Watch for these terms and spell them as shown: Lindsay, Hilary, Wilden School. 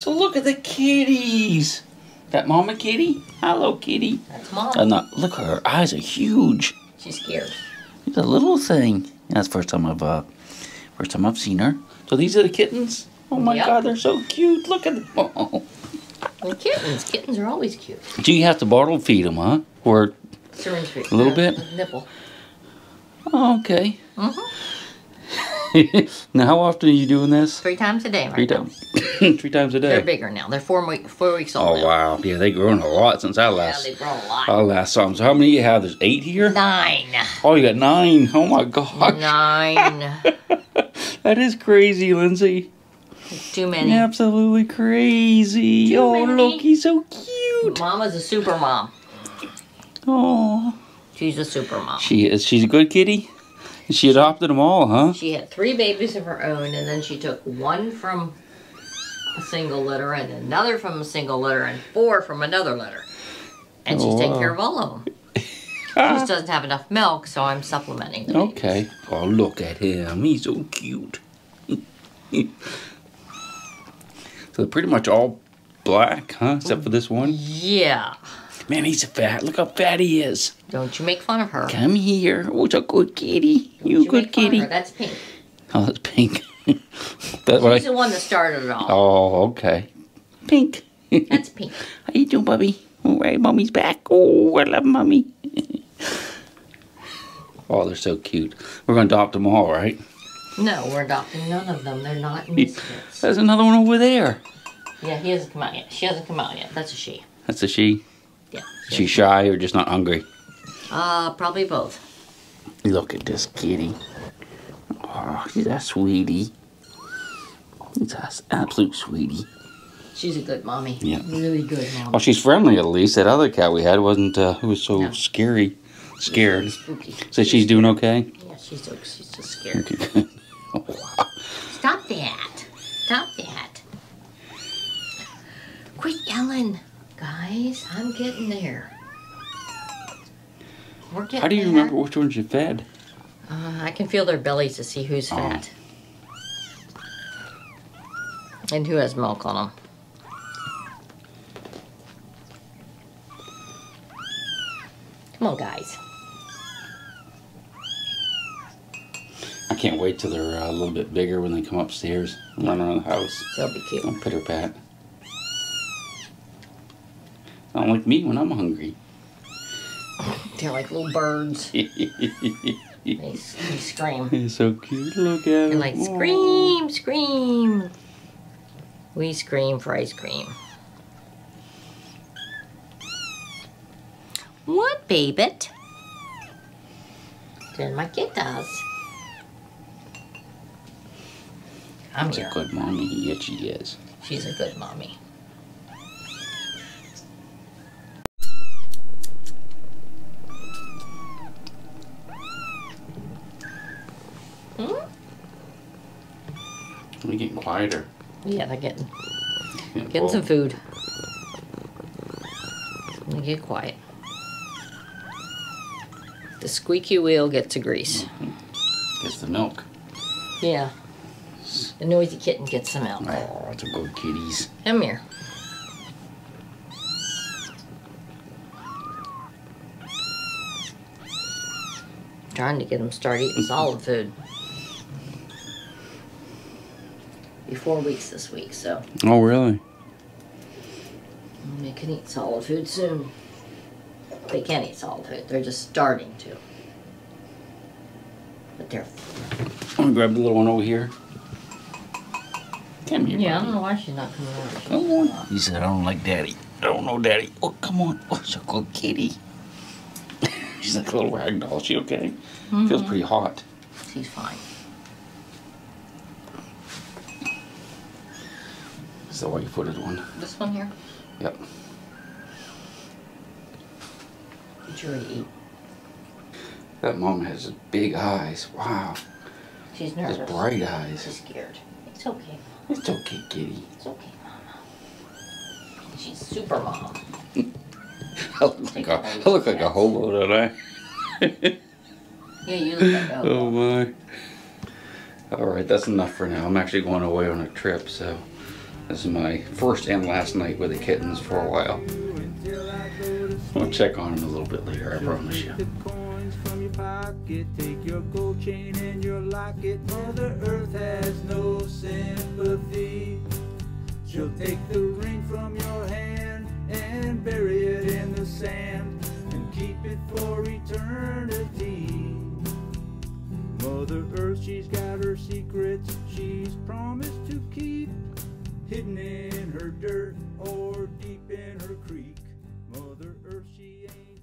So look at the kitties. That mama kitty? Hello, kitty. That's mom. Look, her eyes are huge. She's scared. She's a little thing. That's first time I've seen her. So these are the kittens. Oh my God, they're so cute. Look at them. Oh. The kittens. Kittens are always cute. Do you have to bottle feed them, huh? Or syringe feed. A little bit. Nipple. Oh, okay. Now, how often are you doing this? 3 times a day, right? 3 times. 3 times a day. They're bigger now. They're four weeks old. Oh, now. Wow. Yeah, they've grown a lot since I last. Yeah, they've grown a lot. I last saw them. So how many do you have? There's 8 here? 9. Oh, you got 9. Oh my gosh. 9. That is crazy, Lindsay. It's too many. Absolutely crazy. Too many. Look, he's so cute. Mama's a super mom. Oh. She's a super mom. She is. She's a good kitty. She adopted them all, huh? She had 3 babies of her own, and then she took 1 from a single litter, and another from a single litter, and 4 from another litter. And she's taking care of all of them. She just doesn't have enough milk, so I'm supplementing the babies. Okay. Oh, look at him. He's so cute. So they're pretty much all black, huh? Except for this one? Yeah. Man, he's fat. Look how fat he is. Don't you make fun of her. Come here. Oh, it's a good kitty. You good kitty. That's pink. Oh, that's pink. She's the one that started it all. Oh, okay. Pink. That's pink. How you doing, Bubby? All right, Mommy's back. Oh, I love Mommy. Oh, they're so cute. We're going to adopt them all, right? No, we're adopting none of them. They're not misfits. There's another one over there. Yeah, he hasn't come out yet. She hasn't come out yet. That's a she. That's a she? Yeah. Is she shy or just not hungry? Probably both. Look at this kitty. Oh, she's a sweetie. She's an absolute sweetie. She's a good mommy. Yeah. Really good mommy. Well, she's friendly at least. That other cat we had wasn't, it was so scary. Scared. Really spooky. So she's doing okay? Yeah, she's just scared. Okay. Oh, wow. Stop that. Stop that. Quit yelling. Guys, I'm getting there. We're getting How do you remember which ones you fed? I can feel their bellies to see who's fat. And who has milk on them. Come on, guys. I can't wait till they're a little bit bigger when they come upstairs and run around the house. They'll be cute. I'll pitter-pat. They don't like me when I'm hungry. They're like little birds. They scream. They're so cute. Look at them. They're like, scream, scream. We scream for ice cream. What, baby? Then my kid does. I'm here. She's a good mommy. Yes, she is. She's a good mommy. They're getting quieter. Yeah, they're getting some food. They get quiet. The squeaky wheel gets the grease. Gets the milk. Yeah. The noisy kitten gets the milk. Oh, that's a good kitties. Come here. I'm trying to get them to start eating solid food. Be 4 weeks this week, so. Oh, really? They can eat solid food soon. They can't eat solid food. They're just starting to. But they're. I'm gonna grab the little one over here. Come here. Yeah, buddy. I don't know why she's not coming over. Come on. He said, I don't like Daddy. I don't know Daddy. Oh, come on. Oh, she's a good kitty. She's like a little rag doll. Is she okay? Mm-hmm. Feels pretty hot. She's fine. It's the white-footed one. This one here? Yep. Did you already eat? That mom has big eyes. Wow. She's nervous. Just bright eyes. She's scared. It's okay. It's okay, kitty. It's okay, Mama. She's super mom. I look like a hobo, don't I? Yeah, you look like a hobo. Oh, my. All right, that's enough for now. I'm actually going away on a trip, so... This is my first and last night with the kittens for a while. I'll check on them a little bit later, I promise you. Take your gold chain and your locket. Mother Earth has no sympathy. She'll take the ring from your hand and bury it in the sand and keep it for eternity. Mother Earth, she's got her secrets she's promised to keep, hidden in her dirt or deep in her creek. Mother Earth, she ain't